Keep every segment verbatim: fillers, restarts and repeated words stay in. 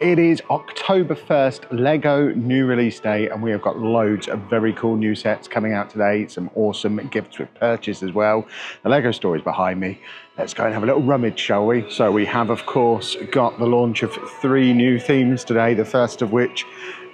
It is October first, LEGO new release day, and we have got loads of very cool new sets coming out today. Some awesome gifts with purchase as well. The LEGO store is behind me. Let's go and have a little rummage, shall we? So we have, of course, got the launch of three new themes today, the first of which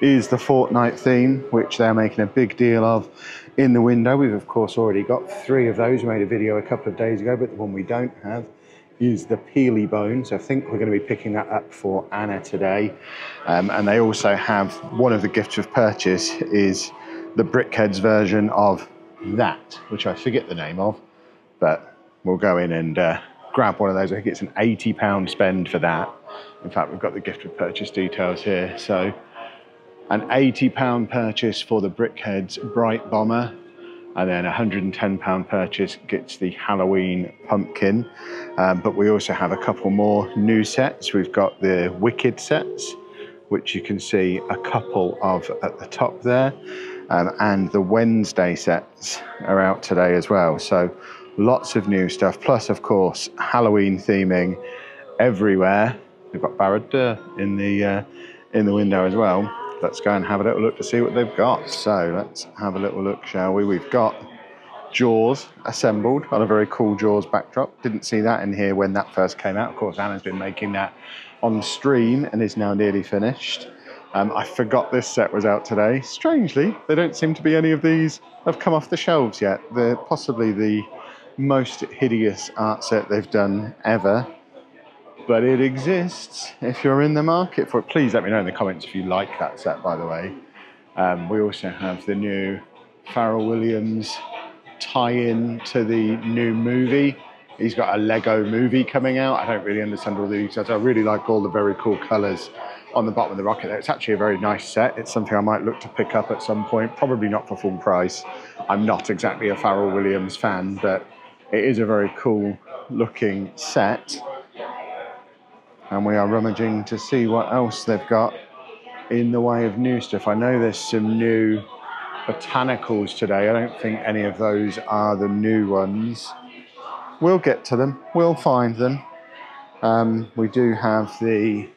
is the Fortnite theme, which they're making a big deal of in the window. We've, of course, already got three of those. We made a video a couple of days ago, but the one we don't have is the Peely Bones. I think we're going to be picking that up for Anna today. Um, and they also have, one of the gifts of purchase is the Brickheadz version of that, which I forget the name of, but we'll go in and uh, grab one of those. I think it's an eighty pound spend for that. In fact, we've got the gift of purchase details here. So an eighty pound purchase for the Brickheadz Bright Bomber, and then a one hundred and ten pound purchase gets the Halloween pumpkin. Um, but we also have a couple more new sets. We've got the Wicked sets, which you can see a couple of at the top there. Um, and the Wednesday sets are out today as well. So lots of new stuff, plus of course, Halloween theming everywhere. We've got Baradur in the, uh, in the window as well. Let's go and have a little look to see what they've got. So let's have a little look, shall we? We've got Jaws assembled on a very cool Jaws backdrop. Didn't see that in here when that first came out. Of course, Anna's been making that on stream and is now nearly finished. Um, I forgot this set was out today. Strangely, there don't seem to be any of these have come off the shelves yet. They're possibly the most hideous art set they've done ever. But it exists if you're in the market for it. Please let me know in the comments if you like that set, by the way. Um, we also have the new Pharrell Williams tie-in to the new movie. He's got a Lego movie coming out. I don't really understand all the details. I really like all the very cool colors on the bottom of the rocket there. It's actually a very nice set. It's something I might look to pick up at some point, probably not for full price. I'm not exactly a Pharrell Williams fan, but it is a very cool looking set. And we are rummaging to see what else they've got in the way of new stuff. I know there's some new Botanicals today. I don't think any of those are the new ones. We'll get to them. We'll find them. Um, we do have the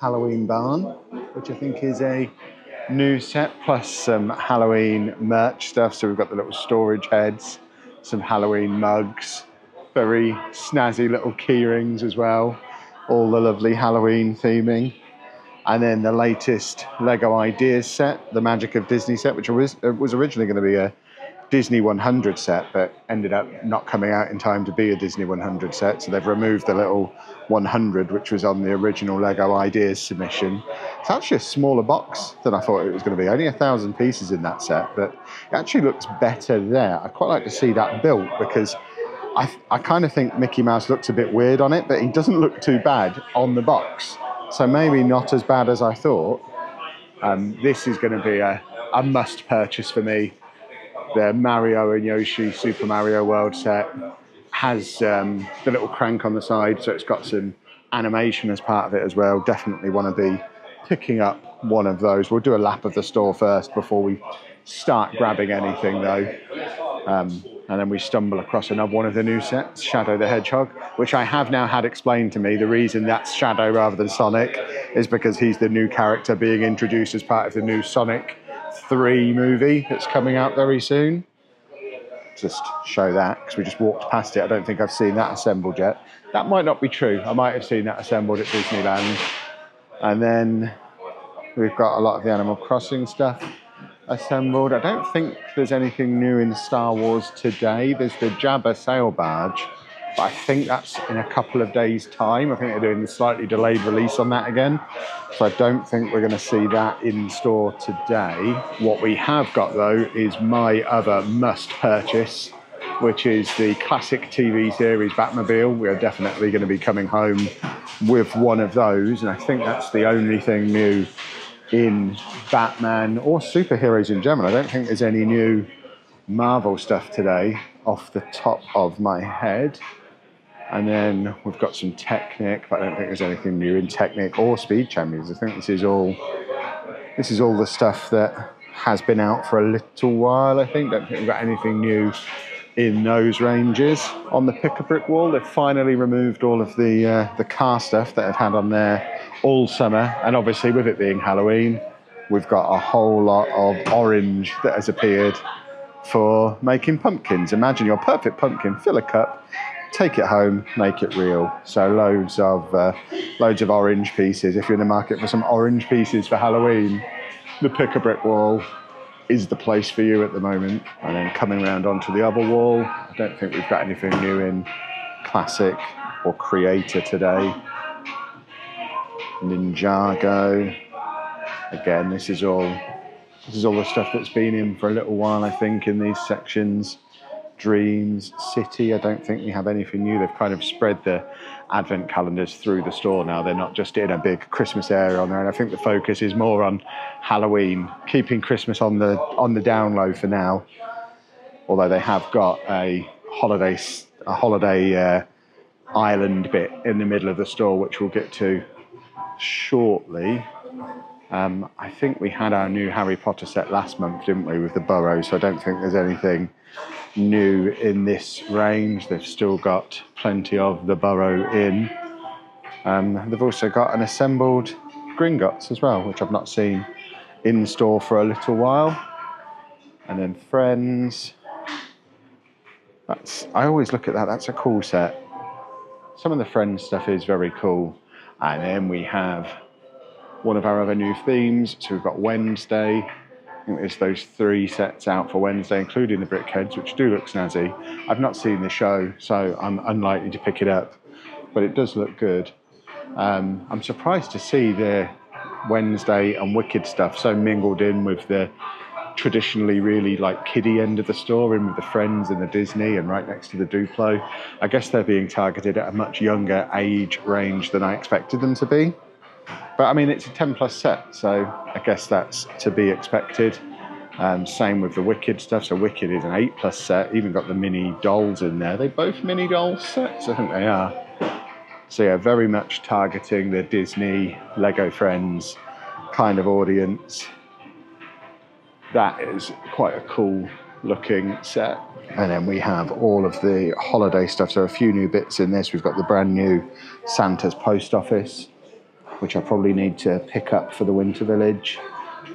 Halloween barn, which I think is a new set, plus some Halloween merch stuff. So we've got the little storage heads, some Halloween mugs, very snazzy little key rings as well. All the lovely Halloween theming. And then the latest LEGO Ideas set, the Magic of Disney set, which was originally going to be a Disney one hundred set, but ended up not coming out in time to be a Disney one hundred set. So they've removed the little one hundred, which was on the original LEGO Ideas submission. It's actually a smaller box than I thought it was going to be. Only a thousand pieces in that set, but it actually looks better there. I'd quite like to see that built, because I, I kind of think Mickey Mouse looks a bit weird on it, but he doesn't look too bad on the box. So maybe not as bad as I thought. Um, this is going to be a, a must purchase for me. The Mario and Yoshi Super Mario World set has um, the little crank on the side, so it's got some animation as part of it as well. Definitely want to be picking up one of those. We'll do a lap of the store first before we start grabbing anything though. Um, and then we stumble across another one of the new sets, Shadow the Hedgehog, which I have now had explained to me. The reason that's Shadow rather than Sonic is because he's the new character being introduced as part of the new Sonic three movie that's coming out very soon. Just show that, because we just walked past it. I don't think I've seen that assembled yet. That might not be true. I might have seen that assembled at Disneyland. And then we've got a lot of the Animal Crossing stuff assembled. I don't think there's anything new in Star Wars today. There's the Jabba sail barge, but I think that's in a couple of days' time. I think they're doing a slightly delayed release on that again. So I don't think we're going to see that in store today. What we have got though is my other must purchase, which is the classic T V series Batmobile. We are definitely going to be coming home with one of those. And I think that's the only thing new in Batman or superheroes in general. I don't think there's any new Marvel stuff today off the top of my head. And then we've got some Technic, but I don't think there's anything new in Technic or Speed Champions. I think this is all this is all the stuff that has been out for a little while, I think. Don't think we've got anything new in those ranges. On the pick-a-brick wall, they've finally removed all of the, uh, the car stuff that I've had on there all summer, and obviously with it being Halloween, we've got a whole lot of orange that has appeared for making pumpkins. Imagine your perfect pumpkin, fill a cup, take it home, make it real. So loads of uh, loads of orange pieces. If you're in the market for some orange pieces for Halloween, the pick-a-brick wall is the place for you at the moment. And then coming around onto the other wall, I don't think we've got anything new in classic or creator today. Ninjago. Again, this is all this is all the stuff that's been in for a little while, I think, in these sections. Dreams City, I don't think we have anything new. They've kind of spread the advent calendars through the store now. They're not just in a big Christmas area on there, and I think the focus is more on Halloween, keeping Christmas on the on the down low for now, although they have got a holiday a holiday uh, island bit in the middle of the store, which we'll get to shortly. Um, I think we had our new Harry Potter set last month, didn't we, with the Burrow, so I don't think there's anything new in this range. They've still got plenty of the Burrow in. Um, they've also got an assembled Gringotts as well, which I've not seen in store for a little while. And then Friends. That's, I always look at that, that's a cool set. Some of the Friends stuff is very cool. And then we have one of our other new themes. So we've got Wednesday. I think there's those three sets out for Wednesday, including the Brickheadz, which do look snazzy. I've not seen the show, so I'm unlikely to pick it up, but it does look good. Um, I'm surprised to see the Wednesday and Wicked stuff so mingled in with the traditionally really like kiddie end of the store, in with the Friends and the Disney, and right next to the Duplo. I guess they're being targeted at a much younger age range than I expected them to be. But I mean, it's a ten plus set, so I guess that's to be expected. Um, same with the Wicked stuff. So Wicked is an eight plus set, even got the mini dolls in there. Are they both mini doll sets? I think they are. So yeah, very much targeting the Disney, Lego Friends kind of audience. That is quite a cool looking set. And then we have all of the holiday stuff. So a few new bits in this. We've got the brand new Santa's post office, which I probably need to pick up for the Winter Village.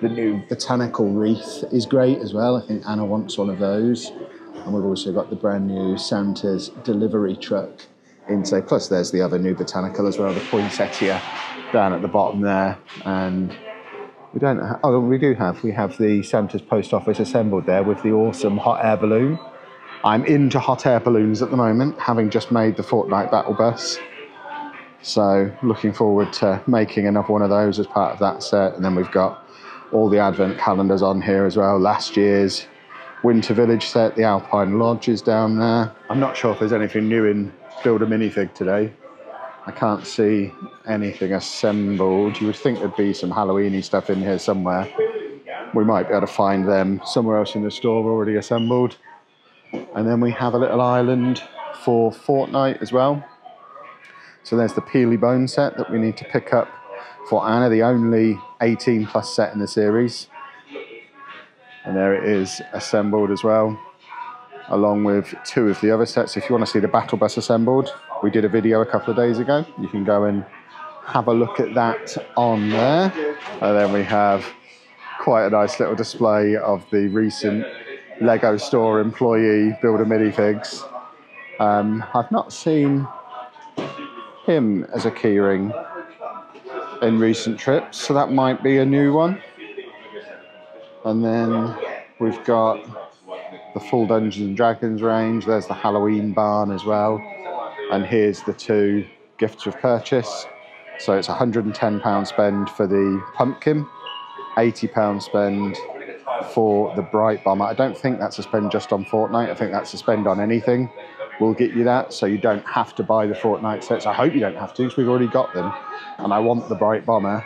The new botanical wreath is great as well. I think Anna wants one of those. And we've also got the brand new Santa's delivery truck inside. Plus there's the other new botanical as well, the poinsettia down at the bottom there. And we don't have, oh, we do have, we have the Santa's post office assembled there with the awesome hot air balloon. I'm into hot air balloons at the moment, having just made the Fortnite Battle Bus. So looking forward to making another one of those as part of that set. And then we've got all the advent calendars on here as well. Last year's Winter Village set, the Alpine Lodge is down there. I'm not sure if there's anything new in Build a Minifig today. I can't see anything assembled. You would think there'd be some Halloween-y stuff in here somewhere. We might be able to find them somewhere else in the store already assembled. And then we have a little island for Fortnite as well. So there's the Peely Bones set that we need to pick up for Anna, the only eighteen plus set in the series. And there it is assembled as well, along with two of the other sets. If you want to see the Battle Bus assembled, we did a video a couple of days ago. You can go and have a look at that on there. And then we have quite a nice little display of the recent Lego store employee Builder Minifigs. Um, I've not seen him as a keyring in recent trips, so that might be a new one. And then we've got the full Dungeons and Dragons range. There's the Halloween barn as well. And here's the two gifts of purchase. So it's one hundred and ten pounds spend for the pumpkin, eighty pounds spend for the Bright Bomber. I don't think that's a spend just on Fortnite. I think that's a spend on anything. We'll get you that, so you don't have to buy the Fortnite sets. I hope you don't have to, because we've already got them. And I want the Bright Bomber.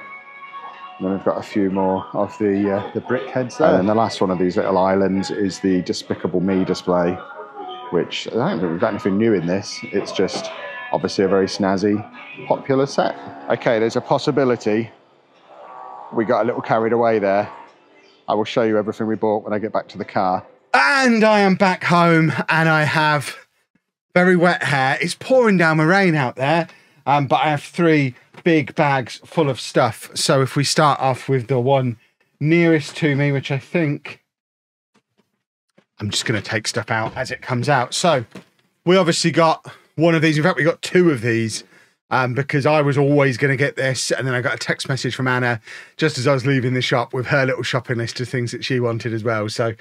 And then we've got a few more of the, uh, the Brickheadz there. And then the last one of these little islands is the Despicable Me display, which I don't think we've got anything new in this. It's just obviously a very snazzy, popular set. Okay, there's a possibility we got a little carried away there. I will show you everything we bought when I get back to the car. And I am back home, and I have very wet hair. It's pouring down my rain out there. Um, but I have three big bags full of stuff. So if we start off with the one nearest to me, which I think I'm just going to take stuff out as it comes out. So we obviously got one of these. In fact, we got two of these um, because I was always going to get this. And then I got a text message from Anna just as I was leaving the shop with her little shopping list of things that she wanted as well. So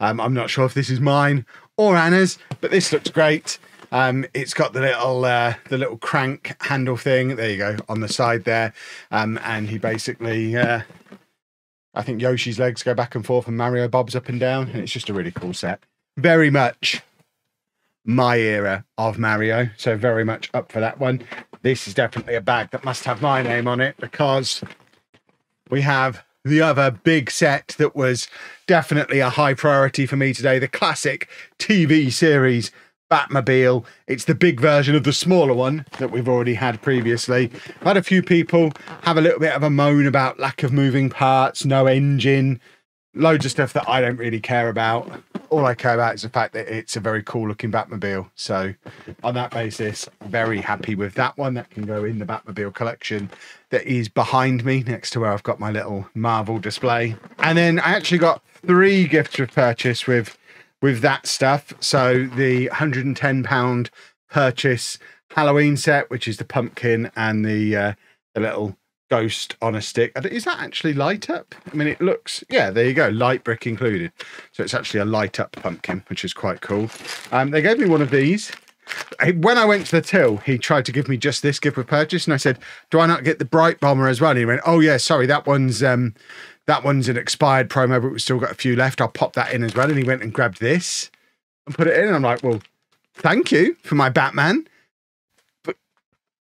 um, I'm not sure if this is mine or Anna's, but this looks great. Um, it's got the little uh, the little crank handle thing. There you go, on the side there. Um, and he basically, uh, I think Yoshi's legs go back and forth and Mario bobs up and down. And it's just a really cool set. Very much my era of Mario. So very much up for that one. This is definitely a bag that must have my name on it because we have the other big set that was definitely a high priority for me today. The classic T V series Batmobile. It's the big version of the smaller one that we've already had previously. I've had a few people have a little bit of a moan about lack of moving parts, no engine, loads of stuff that I don't really care about. All I care about is the fact that it's a very cool looking Batmobile. So on that basis, very happy with that one. That can go in the Batmobile collection that is behind me next to where I've got my little Marvel display. And then I actually got three gifts of purchase with with that stuff. So the one hundred and ten pound purchase Halloween set, which is the pumpkin and the, uh, the little ghost on a stick. Is that actually light up? I mean, it looks, yeah, there you go, light brick included. So it's actually a light up pumpkin, which is quite cool. Um, they gave me one of these. When I went to the till, he tried to give me just this gift of purchase. And I said, do I not get the Bright Bomber as well? And he went, oh yeah, sorry, that one's... Um, That one's an expired promo, but we've still got a few left. I'll pop that in as well. And he went and grabbed this and put it in. And I'm like, well, thank you for my Batman. But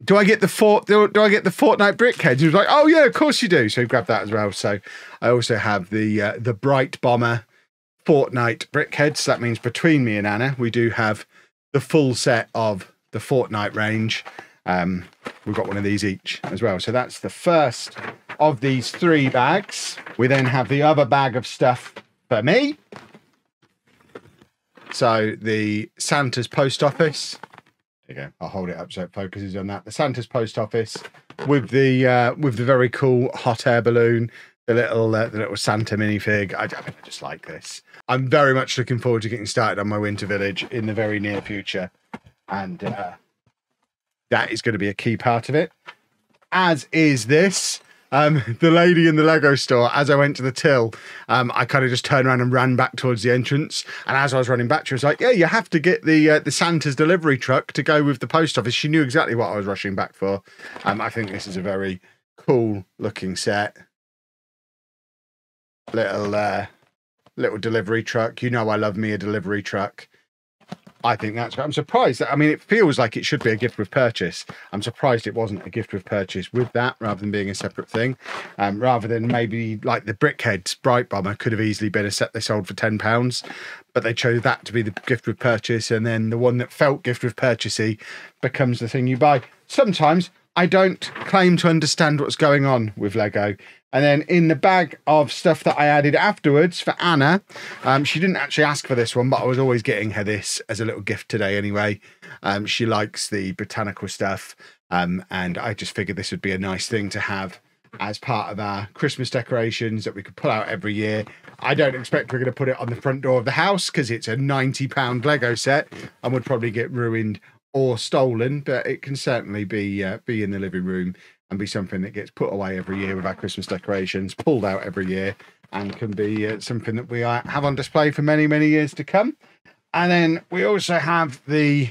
do I get the fort? Do, do I get the Fortnite Brickheadz? He was like, oh yeah, of course you do. So he grabbed that as well. So I also have the uh, the Bright Bomber Fortnite Brickheadz. So that means between me and Anna, we do have the full set of the Fortnite range. Um, we've got one of these each as well. So that's the first of these three bags. We then have the other bag of stuff for me. So the Santa's post office. There you go. I'll hold it up so it focuses on that. The Santa's post office with the uh, with the very cool hot air balloon, the little uh, the little Santa minifig. I, I mean, I just like this. I'm very much looking forward to getting started on my Winter Village in the very near future, and uh, that is going to be a key part of it. As is this. Um, the lady in the Lego store, as I went to the till, um, I kind of just turned around and ran back towards the entrance. And as I was running back, she was like, yeah, you have to get the uh, the Santa's delivery truck to go with the post office. She knew exactly what I was rushing back for. Um, I think this is a very cool looking set. Little, uh, little delivery truck. You know I love me a delivery truck. I think that's, I'm surprised that, I mean, it feels like it should be a gift with purchase. I'm surprised it wasn't a gift with purchase with that rather than being a separate thing. Um, rather than maybe like the Brickheadz Bright Bomber could have easily been a set they sold for ten pounds, but they chose that to be the gift with purchase. And then the one that felt gift with purchasey becomes the thing you buy. Sometimes I don't claim to understand what's going on with Lego. And then in the bag of stuff that I added afterwards for Anna, um, she didn't actually ask for this one, but I was always getting her this as a little gift today anyway. Um, she likes the botanical stuff, um, and I just figured this would be a nice thing to have as part of our Christmas decorations that we could pull out every year. I don't expect we're going to put it on the front door of the house because it's a ninety pound Lego set and would probably get ruined or stolen, but it can certainly be uh, be in the living room and be something that gets put away every year with our Christmas decorations, pulled out every year, and can be uh, something that we uh, have on display for many, many years to come. And then we also have the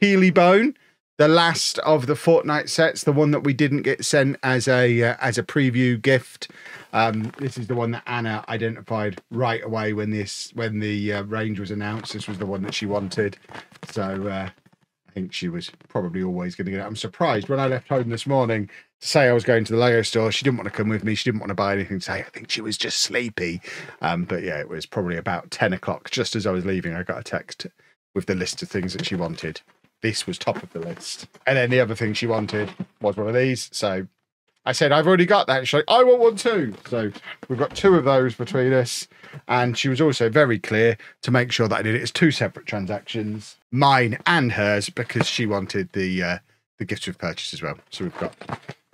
Peely Bone, the last of the Fortnite sets, the one that we didn't get sent as a uh, as a preview gift. Um, this is the one that Anna identified right away when this when the uh, range was announced. This was the one that she wanted. So uh, I think she was probably always going to get it. I'm surprised when I left home this morning to say I was going to the Lego store. She didn't want to come with me. She didn't want to buy anything today. I think she was just sleepy. Um, but yeah, it was probably about ten o'clock. Just as I was leaving, I got a text with the list of things that she wanted. This was top of the list. And then the other thing she wanted was one of these. So I said, I've already got that. And she's like, I want one too. So we've got two of those between us. And she was also very clear to make sure that I did it as two separate transactions, mine and hers, because she wanted the uh, the gifts we've purchased as well. So we've got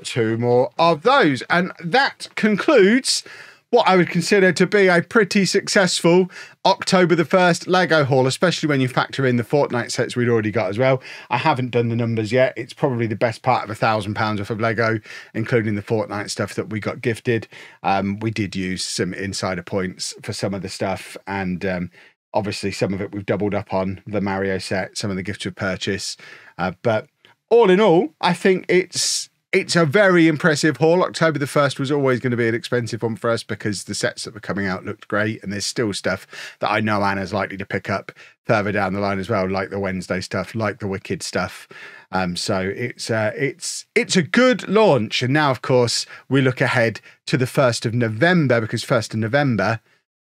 two more of those. And that concludes what I would consider to be a pretty successful October the first LEGO haul, especially when you factor in the Fortnite sets we'd already got as well. I haven't done the numbers yet. It's probably the best part of a thousand pounds worth of LEGO, including the Fortnite stuff that we got gifted. Um, we did use some insider points for some of the stuff, and um, obviously some of it we've doubled up on, the Mario set, some of the gifts we've purchased. Uh, but all in all, I think it's... It's a very impressive haul. October the first was always going to be an expensive one for us because the sets that were coming out looked great, and there's still stuff that I know Anna's likely to pick up further down the line as well, like the Wednesday stuff, like the Wicked stuff. Um, so it's uh, it's it's a good launch. And now, of course, we look ahead to the first of November, because first of November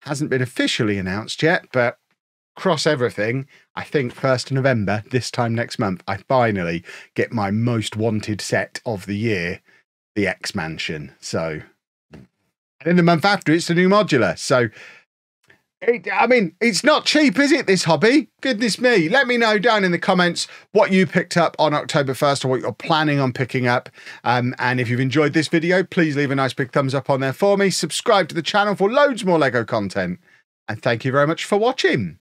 hasn't been officially announced yet, but cross everything, I think first of November, this time next month, I finally get my most wanted set of the year, the X Mansion. So, and then the month after, it's the new modular. So, it, I mean, it's not cheap, is it, this hobby? Goodness me. Let me know down in the comments what you picked up on October first or what you're planning on picking up. Um, and if you've enjoyed this video, please leave a nice big thumbs up on there for me. Subscribe to the channel for loads more LEGO content. And thank you very much for watching.